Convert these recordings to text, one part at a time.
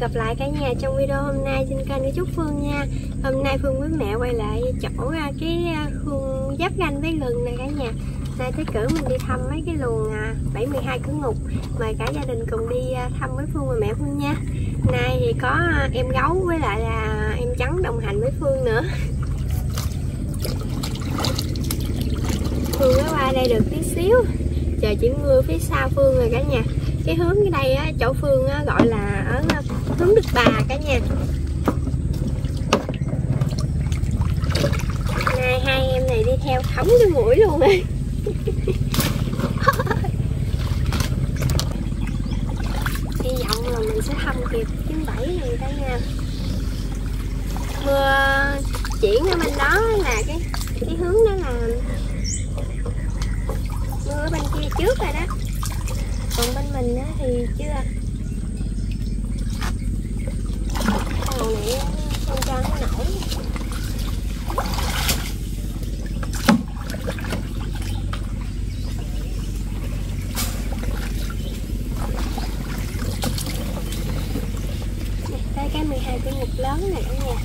gặp lại cả nhà trong video hôm nay trên kênh của Trúc Phương nha. Hôm nay Phương với mẹ quay lại chỗ cái khuôn giáp ranh với gừng này cả nhà. Nay Thế Cử mình đi thăm mấy cái luồng 72 cửa ngục. Mời cả gia đình cùng đi thăm với Phương và mẹ Phương nha. Nay thì có em Gấu với lại là em Trắng đồng hành với Phương nữa. Phương mới qua đây được tí xíu, trời chỉ mưa phía sau Phương rồi cả nhà. Cái hướng ở đây á, chỗ Phương á, gọi là ở hướng Đức Bà cả nhà. Nay hai em này đi theo thấm cái mũi luôn rồi. Hy vọng là mình sẽ thăm kịp 97 này cả nhà. Mưa chuyển ở bên đó là cái hướng đó là mưa bên kia trước rồi đó. Còn bên mình á thì chưa. Hồi nãy con trăng nó nổi. Đây cái 12 cái mục lớn này cả nhà.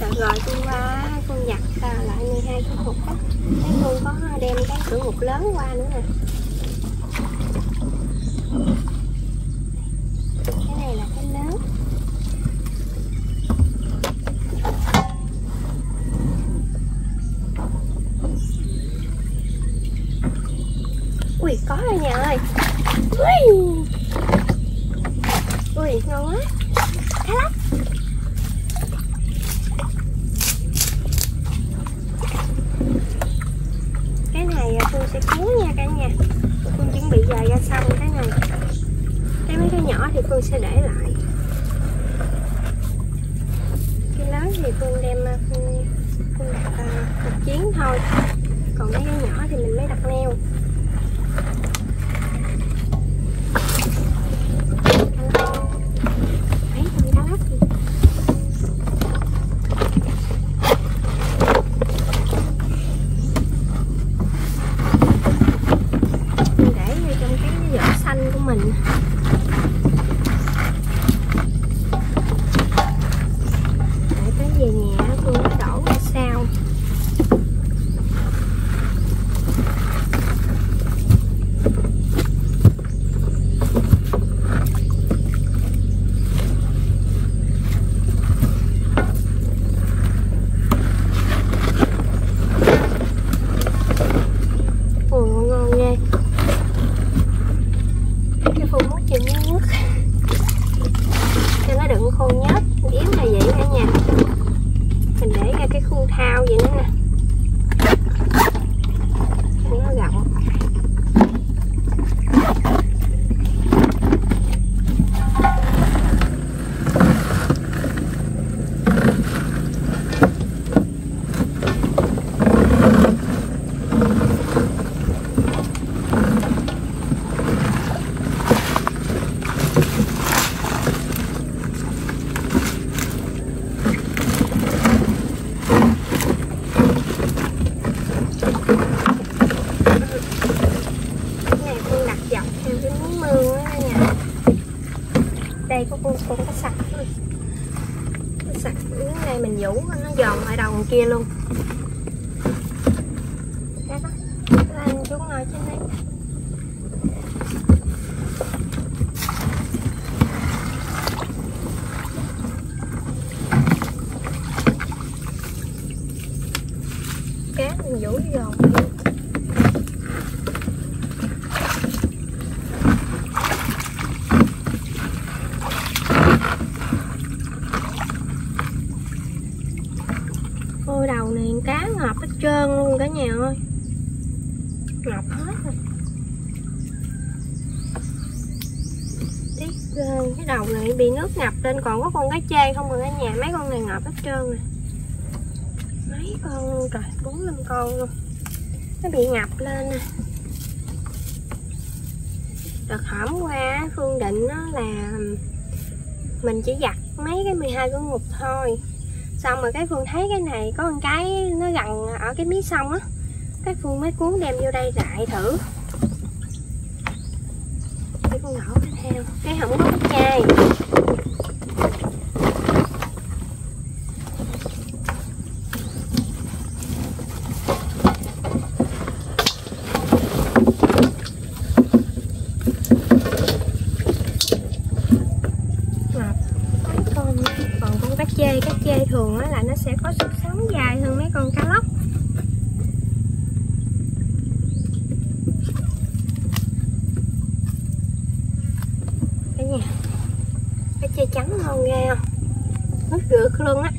Rồi con qua con nhặt lại 12 cái mục đó. Cái con có đem cái cửa mục lớn qua nữa nè. Cái này là cái lớn. Ui có rồi nhà ơi. Ui, ui ngon quá. Khá lắm. Cái này tôi sẽ cuốn nha cả nhà. Tôi chuẩn bị dài ra xong cái này. Cái mấy cái nhỏ thì Phương sẽ để lại. Cái lớn thì Phương đem Phương đặt một chiến thôi. Còn mấy cái nhỏ thì mình mới đặt neo. Con có sạch luôn. Sạch đứng này mình vũ nó giòn ở đầu kia luôn. Đó, anh chú ngồi trên đây. Cá mình vũ giòn. Cá ngọt hết trơn luôn cả nhà ơi. Ngọt hết rồi. Tí cái đầu này bị nước ngập lên. Còn có con cá chê không rồi cả nhà. Mấy con này ngọt hết trơn nè. Mấy con luôn trời. 4-5 con luôn. Nó bị ngập lên nè. Đợt hổm qua Phương định đó là mình chỉ giặt mấy cái 12 con ngục thôi. Xong rồi cái Phương thấy cái này có một cái nó gần ở cái mí sông á. Cái Phương mới cuốn đem vô đây rải thử. Để con nhỏ theo. Cái không có cái chai. chai trắng ngon nghe không? Rất rực luôn á.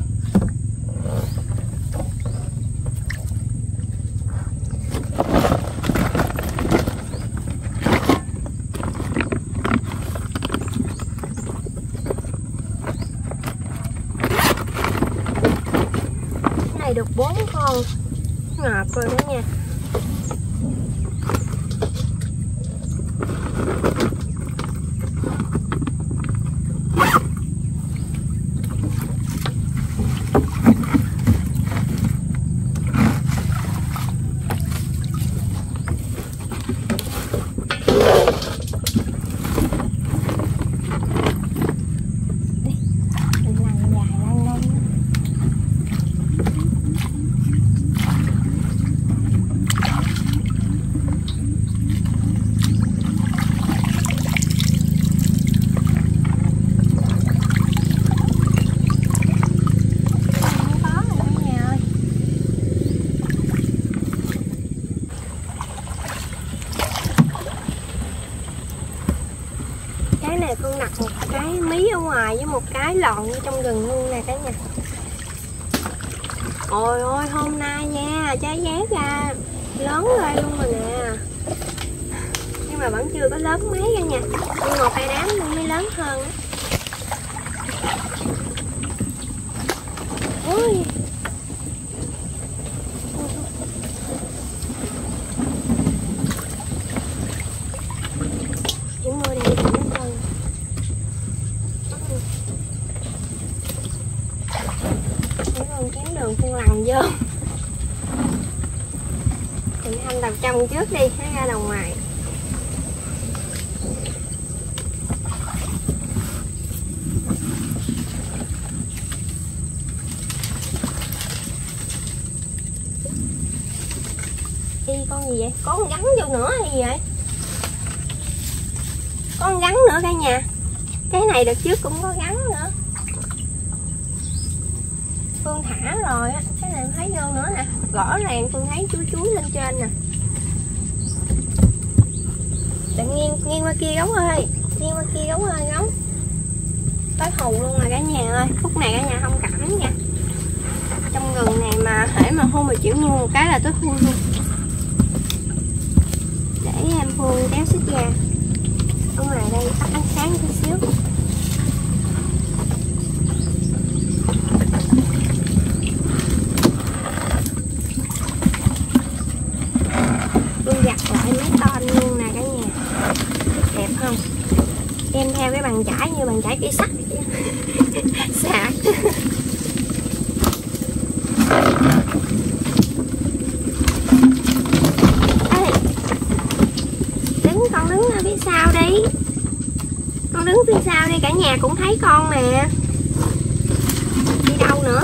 Cái này được 4 con. Ngọt rồi đó nha. Con đặt một cái mí ở ngoài với một cái lọn ở trong rừng luôn nè cả nhà. Ôi ôi, hôm nay nha, trái giác ra lớn ra luôn rồi nè, nhưng mà vẫn chưa có lớn mấy cả nhà, nhưng mà cây đám cũng mới lớn hơn á. Ui vô. Thì anh làm trong trước đi, nó ra đầu ngoài. Đi con gì vậy? Có con gắn vô nữa hay gì vậy? Có con gắn nữa cả nhà. Cái này đợt trước cũng có gắn nữa. Phương thả rồi á, cái này thấy vô nữa nè, rõ ràng Phương thấy chuối lên trên nè. Để nghiêng qua kia gấu ơi, nghiêng qua kia gấu ơi gấu. Tới hù luôn rồi cả nhà ơi, khúc này cả nhà không cảm nha. Trong rừng này mà hễ mà hôn mà chịu mua một cái là tới hôn luôn. Để em Phương kéo xích ra. Ở ngoài đây tắt ánh sáng chút xíu. Đem theo cái bàn chải như bàn chải cây sắt sạc. Ê, đứng, con đứng phía sau đi, con đứng phía sau đi, cả nhà cũng thấy con nè. Đi đâu nữa?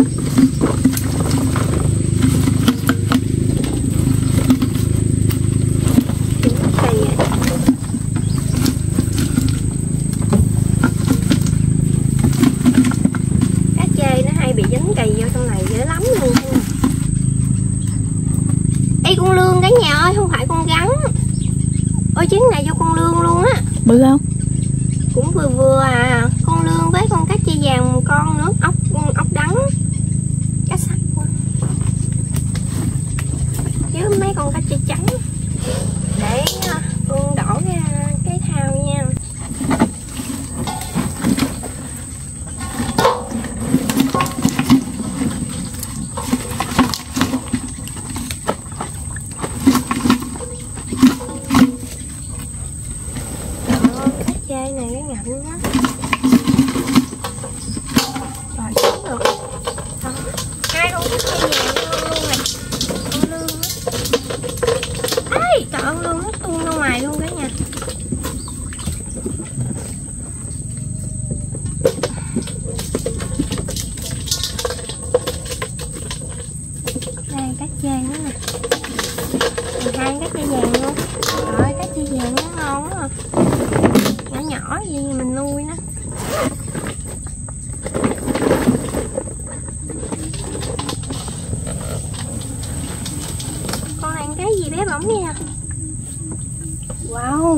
Trứng này vô con lương luôn á, bự không? Cũng vừa vừa à, con lương với con cá chê vàng một con nữa, ốc đắng, cá sặc chứ mấy con cá chê trắng. Để con đổ cái thao nha.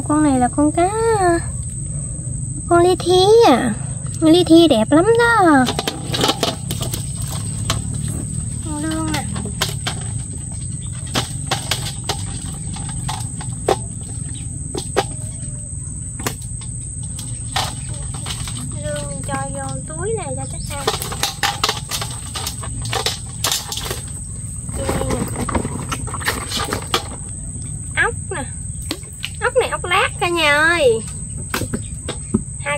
Con này là con cá, con li thí à, Ly Thi đẹp lắm đó.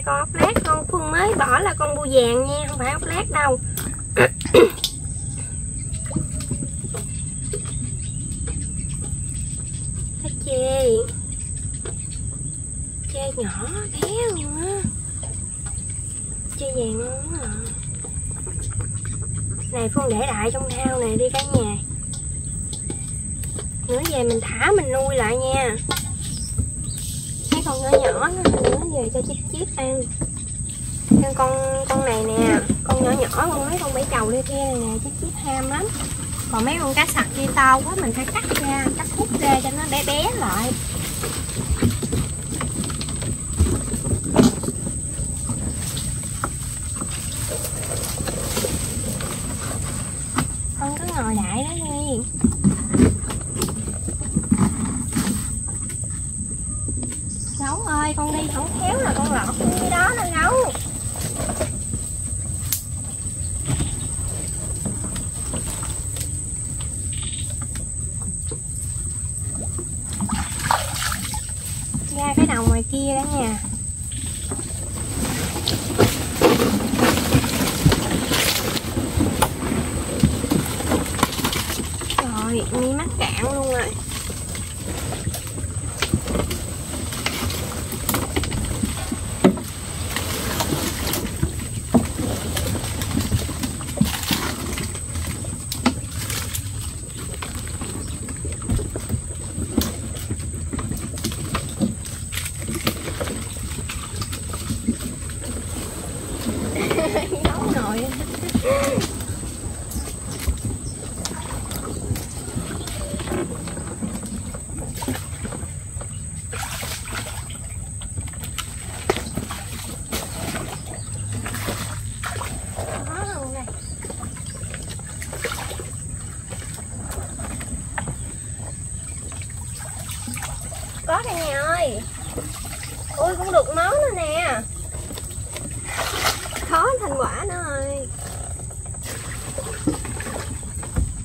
Con ốc lát con Phương mới bỏ là con bu vàng nha, không phải ốc lát đâu. Cái chê chê nhỏ bé luôn á, chê vàng luôn á. Này Phương để lại trong thao này đi cả nhà, nữa về mình thả mình nuôi lại nha. Mấy con nhỏ nhỏ nữa về cho chip chip ăn. Nên con này nè, con nhỏ nhỏ luôn, mấy con bẫy trầu đi kia này nè, chip chip ham lắm. Còn mấy con cá sặc kia to quá mình phải cắt ra, cắt khúc ra cho nó bé bé lại. Con cứ ngồi đại đó đi. Gấu ơi, con đi không khéo là con lọt cái đó nè Gấu. Ra cái đầu ngoài kia đó nha. Trời, mi mắc cạn luôn rồi. Có cả nhà ơi. Ôi cũng được món nữa nè. Khó thành quả nữa ơi.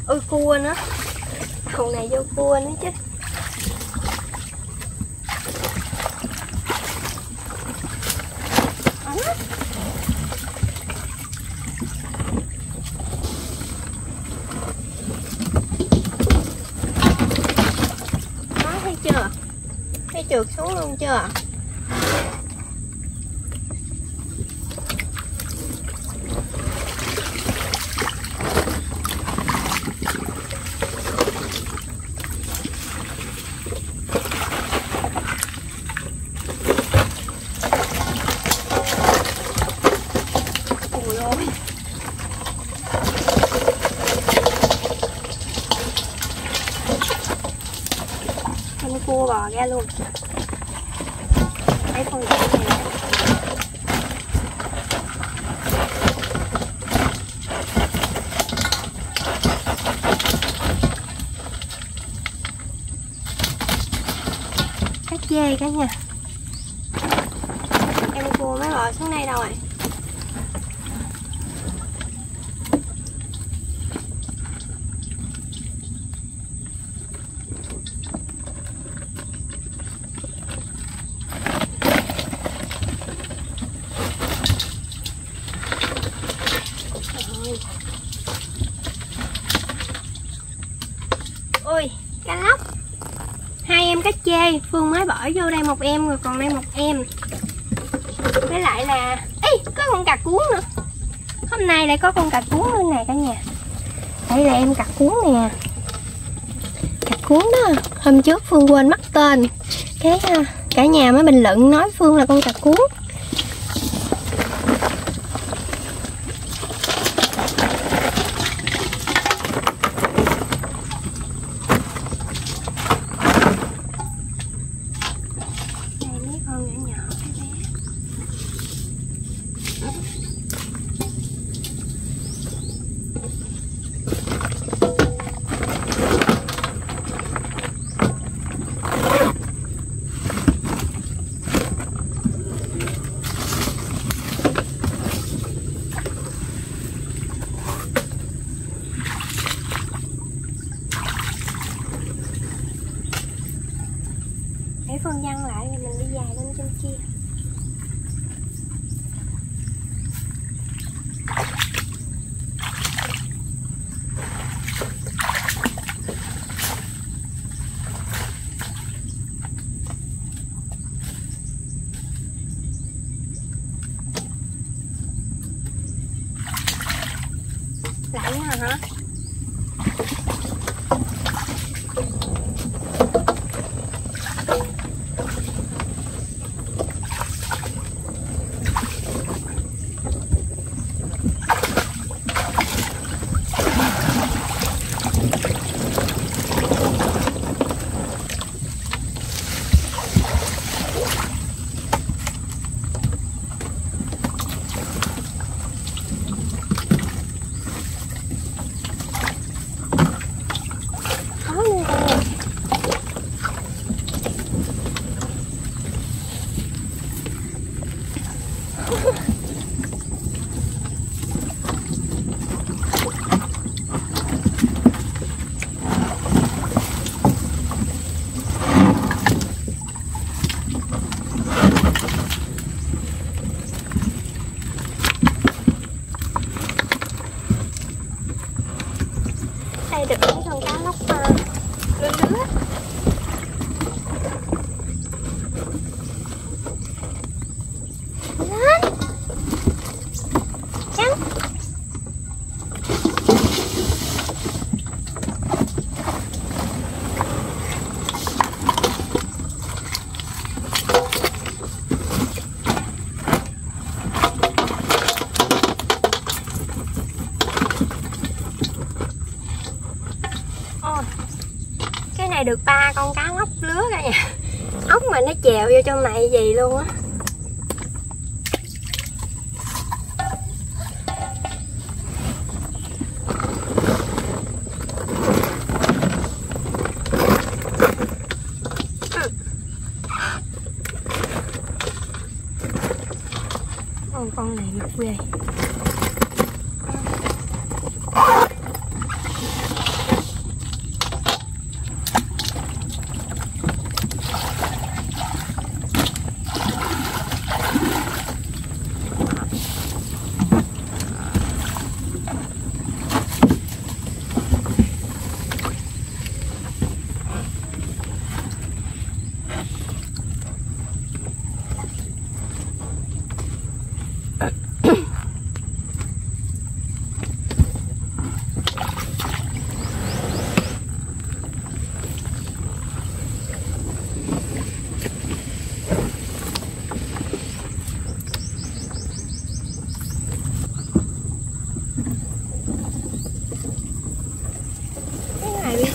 Ôi cua nữa. Đầu này vô cua nữa chứ. Trượt xuống luôn chưa? Cua bò ra luôn. Đấy, con này. Cá chê cả nhà. Em cua mới bò xuống đây rồi. Ôi, cá lóc. Hai em cá chê, Phương mới bỏ vô đây một em rồi, còn đây một em. Với lại là ê, có con cà cuốn nữa. Hôm nay lại có con cà cuốn bên này cả nhà. Đây là em cà cuốn nè. Cà cuốn đó, hôm trước Phương quên mất tên. Cái cả nhà mới bình luận nói Phương là con cà cuốn. dài lên trên kia. Lạnh quá hả? Được những con cá lóc lưới lưới. Lên trắng. Cái này được 3 con cá ốc lứa ra nha. Ốc mà nó chèo vô trong này gì luôn á. Con này được quê.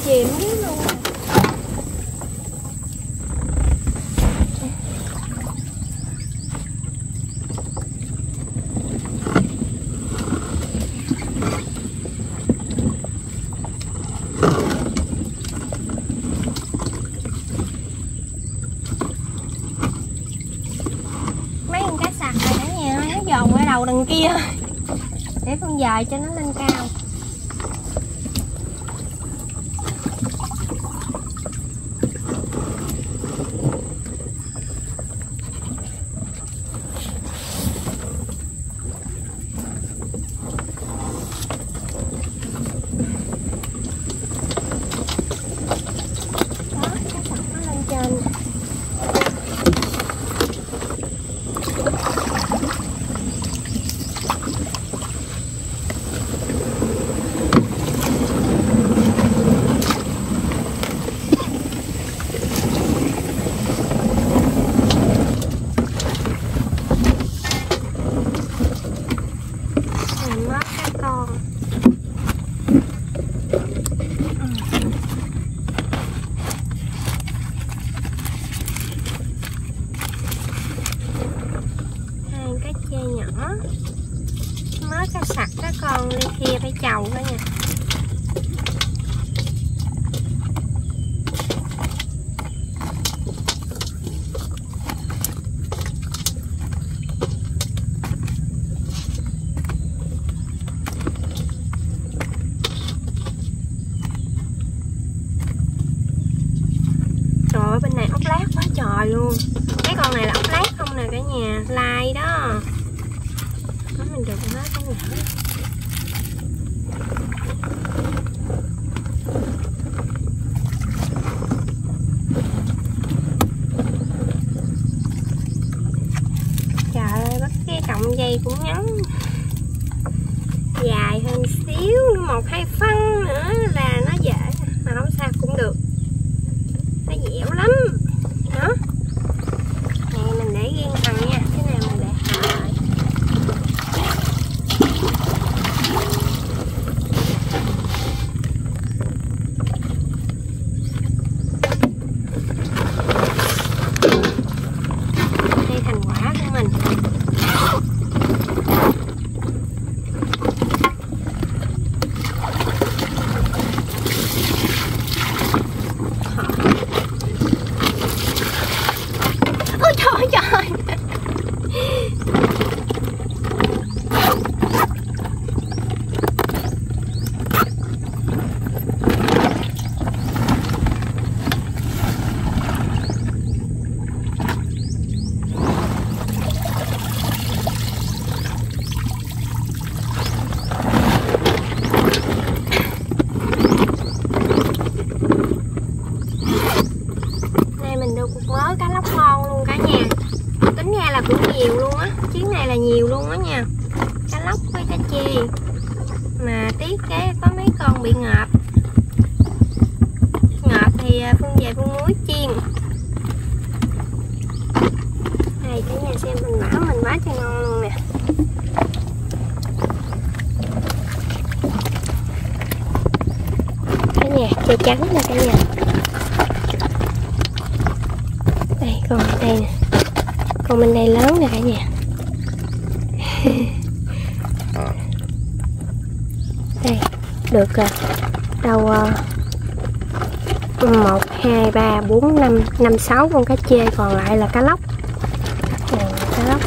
Chìm dưới luôn. Mấy con cá sặc này cả nhà ơi, nó dồn ở đầu đằng kia. Để con dời cho nó lên cao. Mới cá sặc đó con, ly kia phải chầu đó nha. Trời ơi, bên này ốc lát quá trời luôn. Cái con này Trời, bắt cái cọng dây cũng ngắn, dài hơn xíu, 1-2 phân nữa là nó dễ, mà không sao cũng được, nó dẻo lắm đó. Này mình để riêng phần nha, cái này mình để hở lại. Đây thành quả của mình. Mà tiếc cái có mấy con bị ngợp. Ngợp thì Phương về Phương muối chiên. Đây cả nhà xem, mình bảo mình quá cho ngon luôn nè. Cả nhà chè trắng nè cả nhà. Đây con đây nè. Con bên đây lớn nè cả nhà. Đây, được đâu 1, 2, 3, 4, 5, 5, 6 con cá chê, còn lại là cá lóc. Cá lóc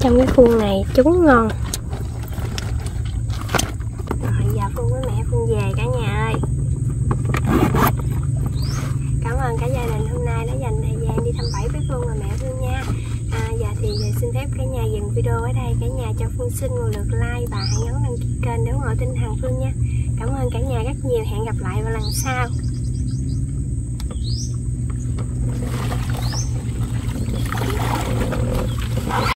trong cái khuôn này trúng ngon. Rồi, giờ Phương với mẹ Phương về cả nhà ơi. Cảm ơn cả gia đình hôm nay đã dành thời gian đi thăm bẫy với Phương và mẹ Phương nha. Giờ thì xin phép cả nhà dừng video ở đây. Cả nhà cho Phương xin một lượt like và hãy nhấn đăng ký kênh để ủng hộ tinh thần Phương nha. Cảm ơn cả nhà rất nhiều. Hẹn gặp lại vào lần sau.